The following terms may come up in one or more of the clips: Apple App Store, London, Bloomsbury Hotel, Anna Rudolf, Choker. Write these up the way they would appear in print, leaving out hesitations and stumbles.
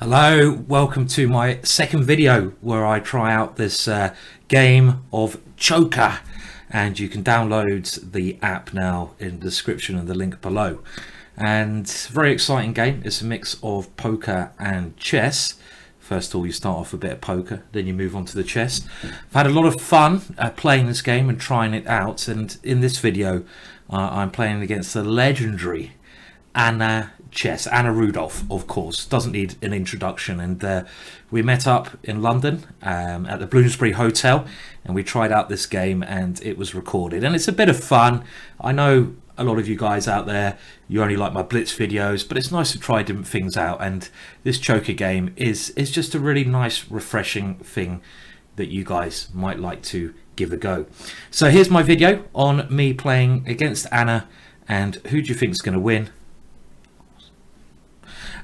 Hello, welcome to my second video where I try out this game of Choker, and you can download the app now in the description and the link below. And very exciting game. It's a mix of poker and chess. First of all, you start off a bit of poker, then you move on to the chess. I've had a lot of fun playing this game and trying it out, and in this video I'm playing against the legendary Anna Rudolf, of course, doesn't need an introduction. And we met up in London at the Bloomsbury Hotel, and we tried out this game and it was recorded, and it's a bit of fun. I know a lot of you guys out there, you only like my blitz videos, but it's nice to try different things out, and this Choker game is just a really nice, refreshing thing that you guys might like to give a go. So here's my video on me playing against Anna, and who do you think is going to win?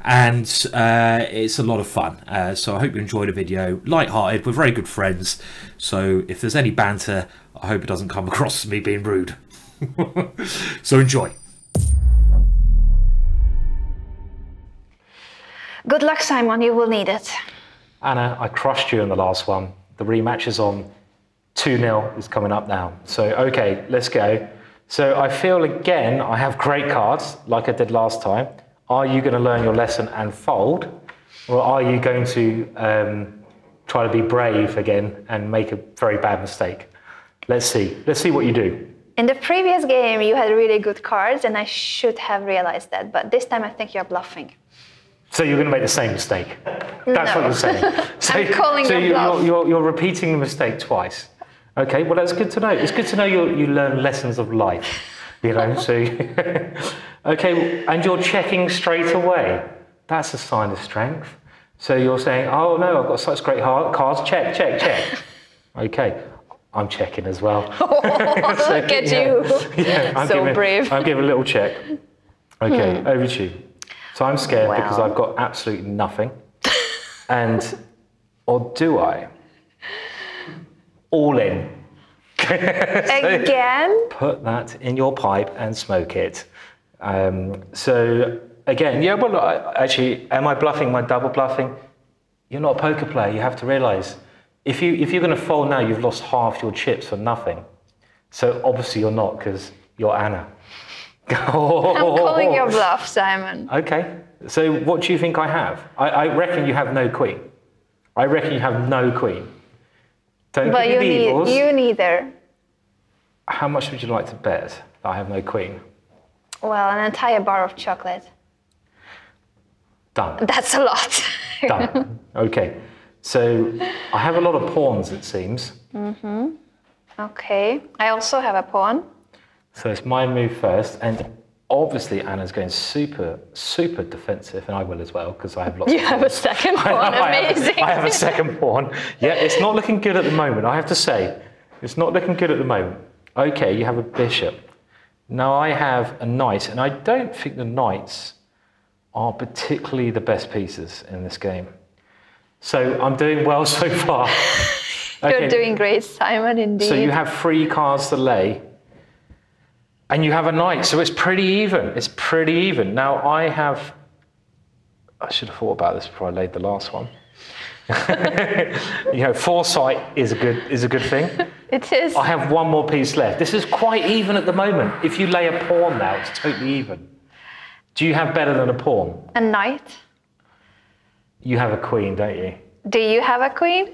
And it's a lot of fun, so I hope you enjoyed the video. Light-hearted, we're very good friends, so if there's any banter, I hope it doesn't come across as me being rude. So enjoy. Good luck, Simon, you will need it. Anna, I crushed you in the last one. The rematch is on. 2-0 is coming up now, so okay, let's go. So I feel again I have great cards like I did last time. Are you going to learn your lesson and fold, or are you going to try to be brave again and make a very bad mistake? Let's see. Let's see what you do. In the previous game, you had really good cards, and I should have realized that. But this time, I think you're bluffing. So you're going to make the same mistake. That's no. What you're saying. So, I'm calling so your bluff. You're repeating the mistake twice. Okay. Well, that's good to know. It's good to know you learn lessons of life. You know, so okay, and you're checking straight away. That's a sign of strength. So you're saying, oh no, I've got such great cards, check, check, check. Okay, I'm checking as well. Oh, so, look at you. Yeah, I'm so brave. I'm giving a little check. Okay, over to you. So I'm scared because I've got absolutely nothing. And, or do I? All in. So again, put that in your pipe and smoke it. So again, yeah, well, actually, am I bluffing? Am I double bluffing? You're not a poker player. You have to realise if you're going to fold now, you've lost half your chips for nothing. So obviously you're not, because you're Anna. Oh. I'm calling your bluff, Simon. Okay. So what do you think I have? I reckon you have no queen. I reckon you have no queen. Don't but you neither. How much would you like to bet that I have no queen? Well, an entire bar of chocolate. Done. That's a lot. Done. Okay. So I have a lot of pawns, it seems. Mm-hmm. Okay. I also have a pawn. So it's my move first. And obviously Anna's going super, super defensive, and I will as well, because I have lots of pawns. You have a second pawn. Amazing. I have a second pawn. Yeah, it's not looking good at the moment, I have to say. It's not looking good at the moment. Okay, you have a bishop. Now I have a knight, and I don't think the knights are particularly the best pieces in this game. So I'm doing well so far. Okay. You're doing great, Simon, indeed. So you have three cards to lay, and you have a knight, so it's pretty even. It's pretty even. Now I should have thought about this before I laid the last one. You know, foresight is a good thing. It is. I have one more piece left. This is quite even at the moment. If you lay a pawn now, it's totally even. Do you have better than a pawn? A knight. You have a queen, don't you? Do you have a queen?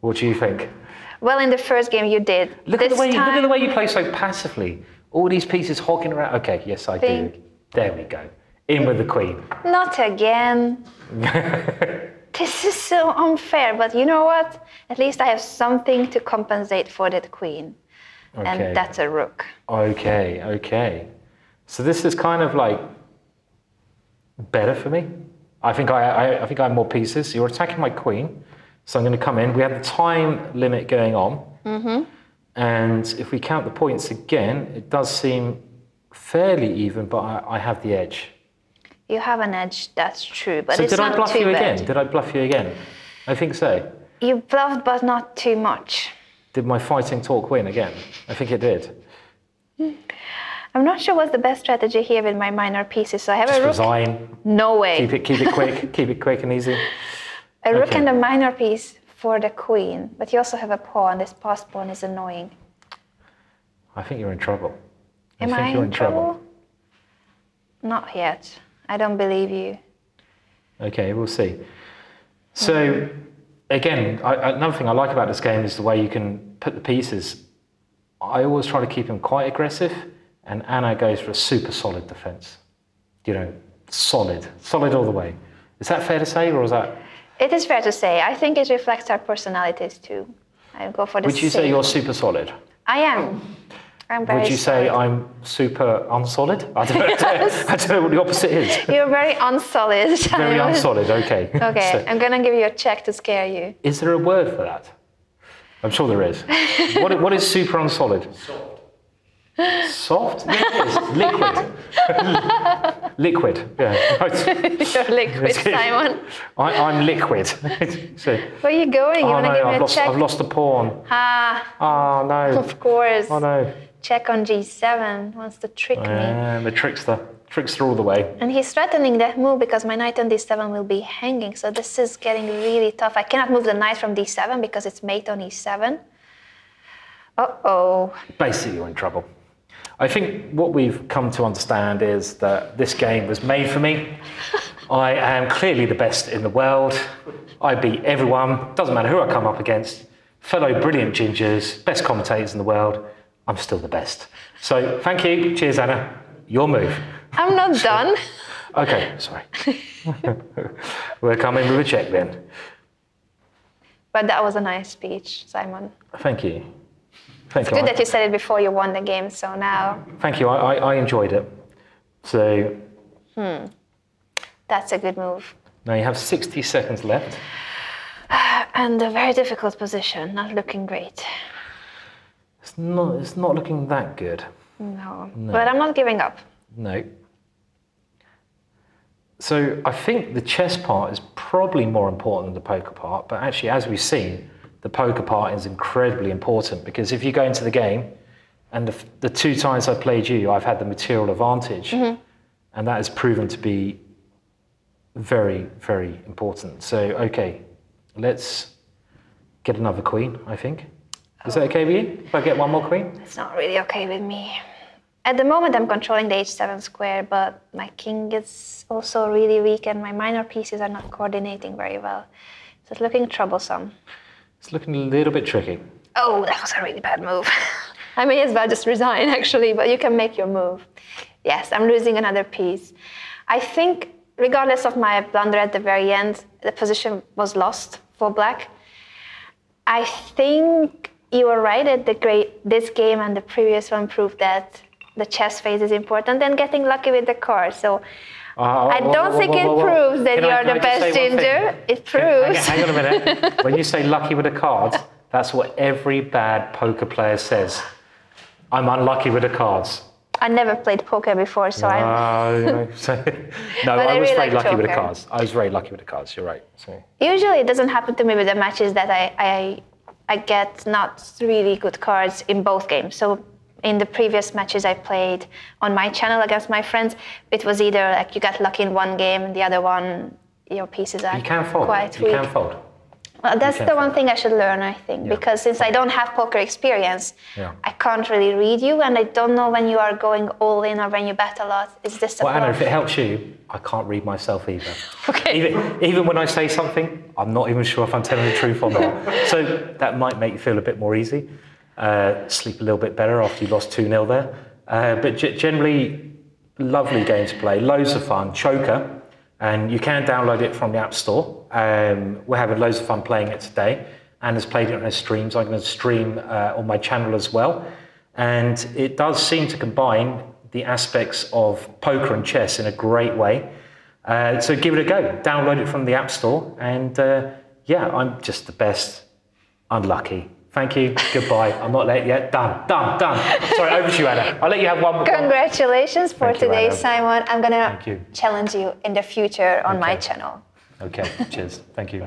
What do you think? Well, in the first game you did. Look at the way you play so passively. All these pieces hogging around. Okay, yes, I do. There we go. In with the queen. Not again. This is so unfair, but you know what? At least I have something to compensate for that queen. Okay. And that's a rook. Okay, okay. So this is kind of like better for me. I think I think I have more pieces. You're attacking my queen. So I'm going to come in. We have the time limit going on. Mm-hmm. And if we count the points again, it does seem fairly even, but I have the edge. You have an edge, that's true, but it's not too bad. So did I bluff you again? Did I bluff you again? I think so. You bluffed, but not too much. Did my fighting talk win again? I think it did. I'm not sure what's the best strategy here with my minor pieces. So I have just a rook. Resign. No way. Keep it quick. Keep it quick and easy. A rook and a minor piece for the queen, but you also have a pawn. This passed pawn is annoying. I think you're in trouble. Am I in trouble? Not yet. I don't believe you. Okay, we'll see. So, again, another thing I like about this game is the way you can put the pieces. I always try to keep him quite aggressive, and Anna goes for a super solid defence. You know, solid. Solid all the way. Is that fair to say, or is that...? It is fair to say. I think it reflects our personalities too. I go for the Would you say you're super solid? I am. I'm very Would you say I'm super unsolid? I don't know, I don't know what the opposite is. You're very unsolid. Very unsolid, okay. Okay, so, I'm going to give you a check to scare you. Is there a word for that? I'm sure there is. What is super unsolid? Soft. Soft? Liquid. Liquid. Yeah. Right. You're liquid, Simon. I'm liquid. So, where are you going? You want to give me a check? I've lost the pawn. Ah. Oh, no. Of course. Oh, no. Check on G7. Wants to trick me. The trickster. Trickster all the way. And he's threatening that move because my knight on D7 will be hanging. So this is getting really tough. I cannot move the knight from D7 because it's mate on E7. Uh-oh. Basically, you're in trouble. I think what we've come to understand is that this game was made for me. I am clearly the best in the world. I beat everyone. Doesn't matter who I come up against. Fellow brilliant gingers, best commentators in the world. I'm still the best. So thank you. Cheers, Anna. Your move. I'm not done. Okay, sorry. We're coming with a check then. But that was a nice speech, Simon. Thank you. Thank you. It's good that you said it before you won the game, so now... Thank you, I enjoyed it. So... That's a good move. Now you have 60 seconds left. And a very difficult position, not looking great. It's not looking that good. No, but I'm not giving up. No. So I think the chess part is probably more important than the poker part, but actually, as we've seen, the poker part is incredibly important because if you go into the game, and the two times I've played you, I've had the material advantage, and that has proven to be very, very important. So, okay, let's get another queen, I think. Is that okay with you? If I get one more queen? It's not really okay with me. At the moment, I'm controlling the h7 square, but my king is also really weak, and my minor pieces are not coordinating very well. So it's looking troublesome. It's looking a little bit tricky. Oh, that was a really bad move. I may as well just resign, actually, but you can make your move. Yes, I'm losing another piece. I think, regardless of my blunder at the very end, the position was lost for black. I think you were right that this game and the previous one proved that the chess phase is important and getting lucky with the cards. So I don't think it proves that you're the best ginger. It proves. Hang on a minute. When you say lucky with the cards, that's what every bad poker player says. I'm unlucky with the cards. I never played poker before, so I was very lucky with the cards. I was very lucky with the cards. You're right. So. Usually it doesn't happen to me with the matches that I get not really good cards in both games. So in the previous matches I played on my channel against my friends, it was either like you got lucky in one game and the other one, your pieces are quite weak. You can fold. Well, that's the one thing I should learn, I think, because since I don't have poker experience, I can't really read you and I don't know when you are going all in or when you bet a lot. Is this a problem? Anna, if it helps you, I can't read myself either. Okay. Even when I say something, I'm not even sure if I'm telling the truth or not. So that might make you feel a bit more easy. Sleep a little bit better after you lost 2-0 there. But generally, lovely game to play, loads of fun, Choker, and you can download it from the App Store. We're having loads of fun playing it today. Anna's played it on her streams. I'm going to stream on my channel as well. And it does seem to combine the aspects of poker and chess in a great way. So give it a go. Download it from the App Store. And yeah, I'm just the best. Unlucky. Thank you. Goodbye. I'm not late yet. Done. Sorry, over to you, Anna. I'll let you have one more. Congratulations for today, Simon. I'm going to challenge you in the future on my channel. Okay. Cheers. Thank you.